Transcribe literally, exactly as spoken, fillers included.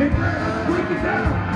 Break it down.